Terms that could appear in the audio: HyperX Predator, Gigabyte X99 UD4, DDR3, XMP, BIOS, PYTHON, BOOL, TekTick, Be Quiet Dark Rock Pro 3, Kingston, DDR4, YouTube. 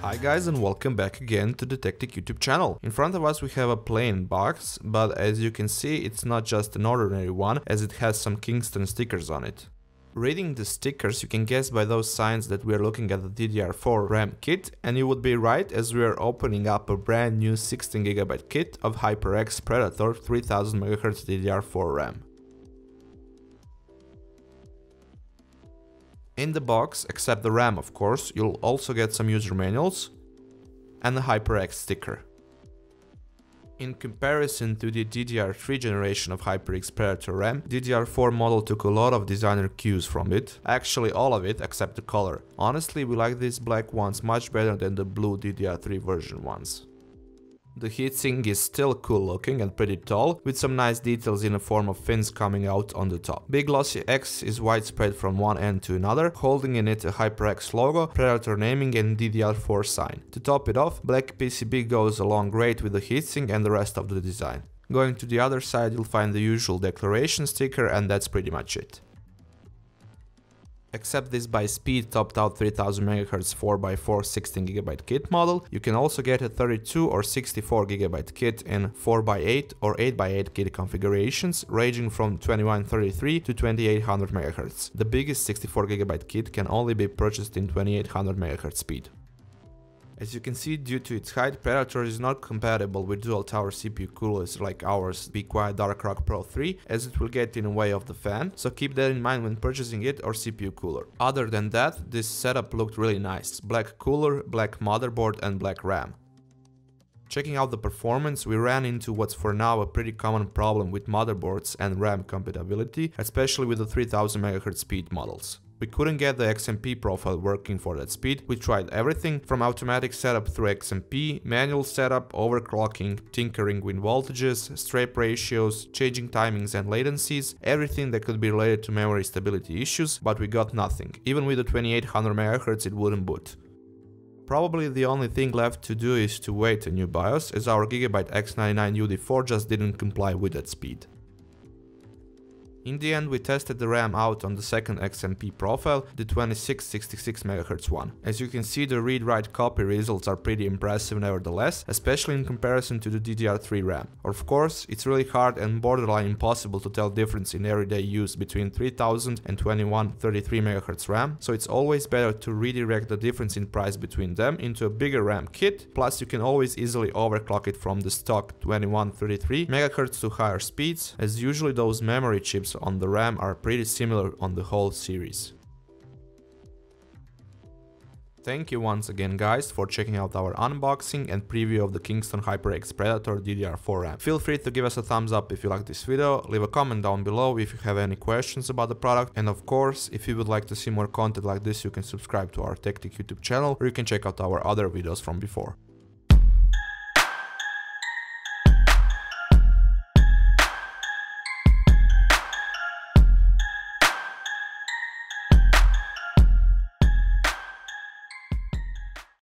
Hi guys, and welcome back again to the TekTick YouTube channel. In front of us we have a plain box, but as you can see it's not just an ordinary one, as it has some Kingston stickers on it. Reading the stickers you can guess by those signs that we are looking at the DDR4 RAM kit, and you would be right, as we are opening up a brand new 16GB kit of HyperX Predator 3000MHz DDR4 RAM. In the box, except the RAM of course, you'll also get some user manuals and a HyperX sticker. In comparison to the DDR3 generation of HyperX Predator RAM, DDR4 model took a lot of designer cues from it, actually all of it except the color. Honestly, we like these black ones much better than the blue DDR3 version ones. The heatsink is still cool looking and pretty tall, with some nice details in the form of fins coming out on the top. Big glossy X is widespread from one end to another, holding in it a HyperX logo, Predator naming and DDR4 sign. To top it off, black PCB goes along great with the heatsink and the rest of the design. Going to the other side you'll find the usual declaration sticker, and that's pretty much it. Except this by speed topped out 3000MHz 4x4 16GB kit model, you can also get a 32 or 64GB kit in 4x8 or 8x8 kit configurations, ranging from 2133 to 2800MHz. The biggest 64GB kit can only be purchased in 2800MHz speed. As you can see, due to its height, Predator is not compatible with dual-tower CPU coolers like ours Be Quiet Dark Rock Pro 3, as it will get in the way of the fan, so keep that in mind when purchasing it or CPU cooler. Other than that, this setup looked really nice. Black cooler, black motherboard and black RAM. Checking out the performance, we ran into what's for now a pretty common problem with motherboards and RAM compatibility, especially with the 3000MHz speed models. We couldn't get the XMP profile working for that speed. We tried everything from automatic setup through XMP, manual setup, overclocking, tinkering with voltages, stripe ratios, changing timings and latencies, everything that could be related to memory stability issues, but we got nothing. Even with the 2800MHz it wouldn't boot. Probably the only thing left to do is to wait a new BIOS, as our Gigabyte X99 UD4 just didn't comply with that speed. In the end, we tested the RAM out on the second XMP profile, the 2666MHz one. As you can see, the read-write copy results are pretty impressive nevertheless, especially in comparison to the DDR3 RAM. Of course, it's really hard and borderline impossible to tell difference in everyday use between 3000 and 2133MHz RAM, so it's always better to redirect the difference in price between them into a bigger RAM kit, plus you can always easily overclock it from the stock 2133MHz to higher speeds, as usually those memory chips on the RAM are pretty similar on the whole series. Thank you once again guys for checking out our unboxing and preview of the Kingston HyperX Predator DDR4 RAM. Feel free to give us a thumbs up if you like this video, leave a comment down below if you have any questions about the product, and of course, if you would like to see more content like this, you can subscribe to our TekTick YouTube channel, or you can check out our other videos from before.